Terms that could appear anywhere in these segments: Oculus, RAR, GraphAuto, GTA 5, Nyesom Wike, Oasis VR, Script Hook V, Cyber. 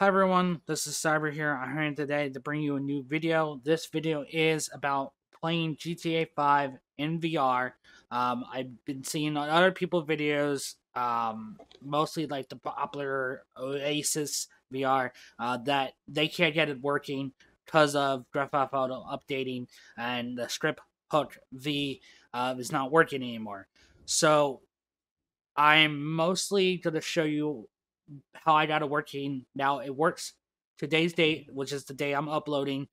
Hi everyone, this is Cyber here. I'm here today to bring you a new video. This video is about playing GTA 5 in VR. I've been seeing on other people's videos, mostly like the popular Oasis VR, that they can't get it working because of GraphAuto updating and the Script Hook V is not working anymore. So I'm mostly going to show you how I got it working. Now it works today's date, which is the day I'm uploading.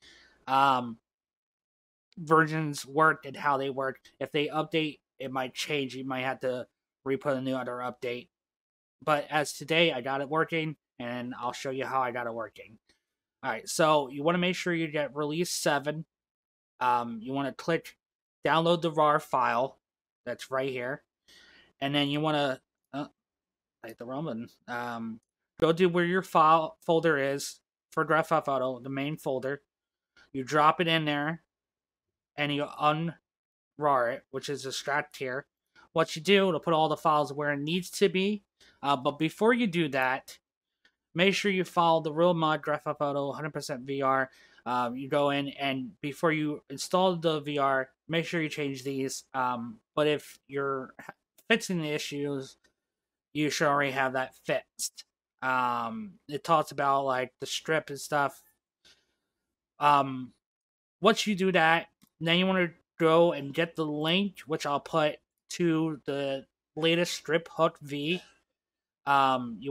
Versions work and how they work. If they update, it might change. You might have to re-put a new other update. But as today, I got it working, and I'll show you how I got it working. Alright, so you want to make sure you get release 7. You want to click download the RAR file. That's right here. And then you want to go to where your file folder is for GraphAuto, the main folder. You drop it in there, and you un-RAR it, which is extract here. What you do, it'll put all the files where it needs to be. But before you do that, make sure you follow the real mod GraphAuto 100% VR. You go in, and before you install the VR, make sure you change these. But if you're fixing the issues, you should already have that fixed. It talks about like the strip and stuff. Once you do that, then you want to go and get the link, which I'll put to the latest Script Hook V. You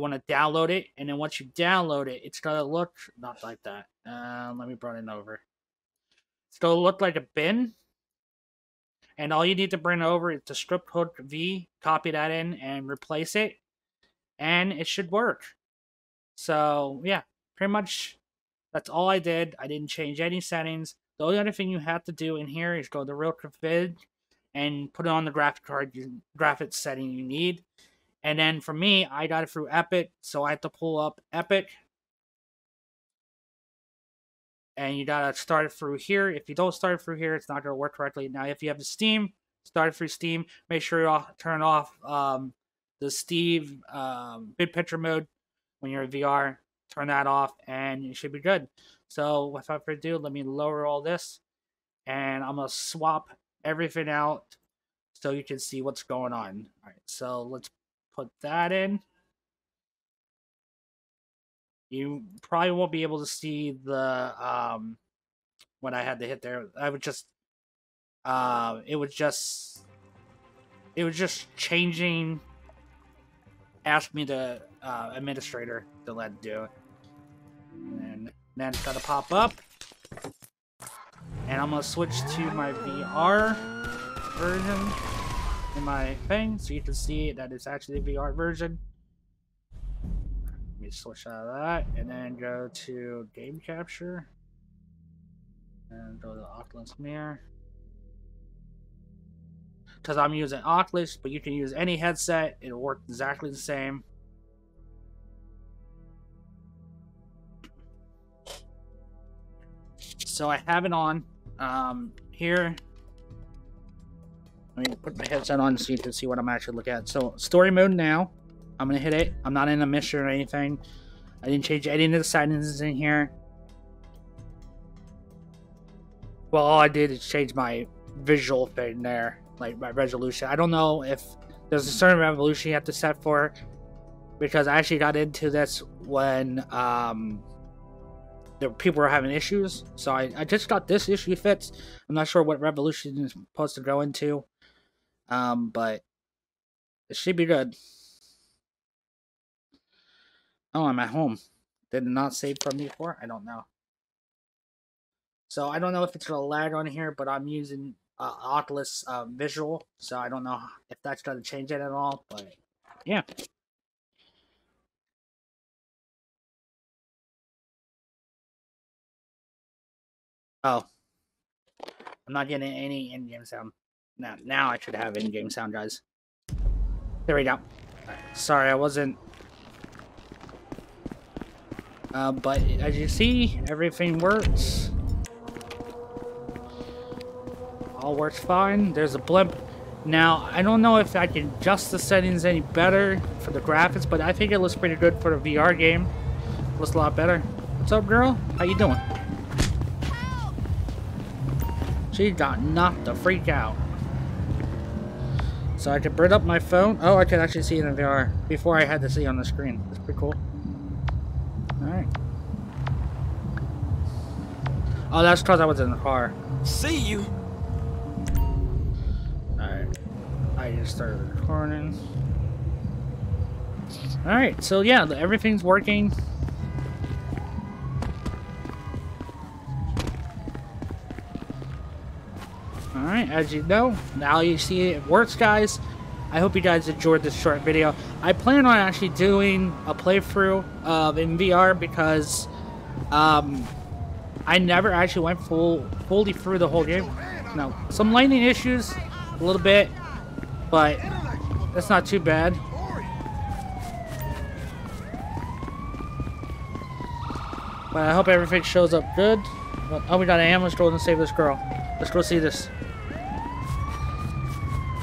want to download it, and then once you download it, it's gonna look not like that. Let me bring it over. It's gonna look like a bin. And all you need to bring over is the Script Hook V, copy that in and replace it, and it should work. So yeah, pretty much that's all I did. I didn't change any settings. The only other thing you have to do in here is go to Real Config and put it on the graphics setting you need. And then for me, I got it through Epic, so I have to pull up Epic. And you gotta start it through here. If you don't start it through here, it's not gonna work correctly. Now, if you have the Steam, start it through Steam. Make sure you turn off the Steam big picture mode when you're in VR. Turn that off, and it should be good. So, without further ado, let me lower all this, and I'm gonna swap everything out so you can see what's going on. All right, so let's put that in. You probably won't be able to see the when I had to hit there. I would just it was just changing. Asked me the administrator to let it do it, and then it's gonna pop up. And I'm gonna switch to my VR version in my thing, so you can see that it's actually a VR version. Switch out of that and then go to game capture and go to Oculus mirror, because I'm using Oculus, but you can use any headset, it'll work exactly the same. So I have it on here. Let me put my headset on so you can see what I'm actually looking at. So story mode now. I'm gonna hit it. I'm not in a mission or anything. I didn't change any of the settings in here. Well, all I did is change my visual thing there, like my resolution. I don't know if there's a certain resolution you have to set for, because I actually got into this when the people were having issues. So I just got this issue fixed. I'm not sure what resolution it's supposed to go into, but it should be good. Oh, I'm at home. Did not save from before? I don't know. So I don't know if it's going to lag on here, but I'm using Oculus Visual, so I don't know if that's going to change it at all, but yeah. Oh. I'm not getting any in-game sound. Now I should have in-game sound, guys. There we go. Sorry, I wasn't... but as you see, everything works. All works fine. There's a blimp. Now, I don't know if I can adjust the settings any better for the graphics, but I think it looks pretty good for a VR game. Looks a lot better. What's up, girl? How you doing? Help! She got knocked the freak out. So I could bring up my phone. Oh, I could actually see it in VR. Before I had to see on the screen. That's pretty cool. Alright. Oh, that's because I was in the car. See you! Alright. I just started recording. Alright, so yeah, everything's working. Alright, as you know, now you see it works, guys. I hope you guys enjoyed this short video. I plan on actually doing a playthrough in VR because I never actually went fully through the whole game. No, some lightning issues, a little bit, but that's not too bad. But I hope everything shows up good. Oh, we got an ambulance going to save this girl. Let's go see this.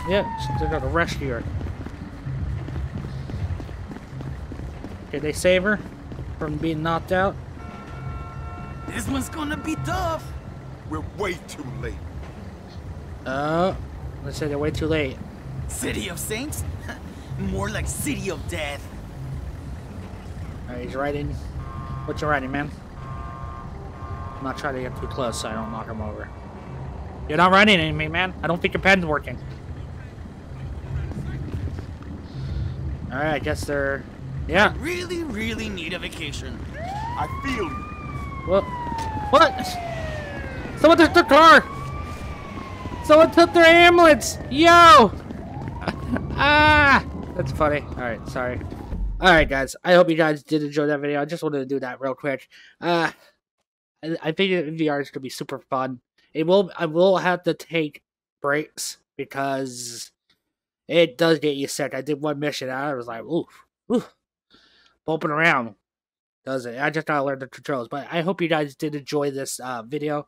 Yeah, they're going to rescue her. Okay, they save her from being knocked out. This one's going to be tough. We're way too late. Let's say they're way too late. City of Saints? More like City of Death. Alright, he's right in. What you riding, man? I'm not trying to get too close so I don't knock him over. You're not riding at me, man. I don't think your pen's working. Alright, I guess they're... Yeah. I really, really need a vacation. I feel you. What? What? Someone took the car! Someone took their ambulance! Yo! Ah! That's funny. Alright, sorry. Alright guys, I hope you guys did enjoy that video. I just wanted to do that real quick. I think VR is going to be super fun. It will. I will have to take breaks because it does get you sick. I did one mission and I was like, oof. Bumping around. Does it? I just gotta learn the controls. But I hope you guys did enjoy this video.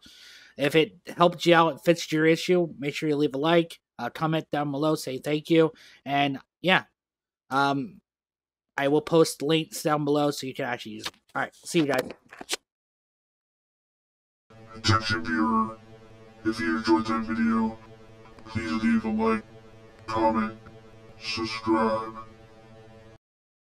If it helped you out, it fixed your issue, make sure you leave a like, comment down below, say thank you, and yeah. I will post links down below so you can actually use them. Alright, see you guys. Attention viewer, if you enjoyed that video, please leave a like, comment, subscribe.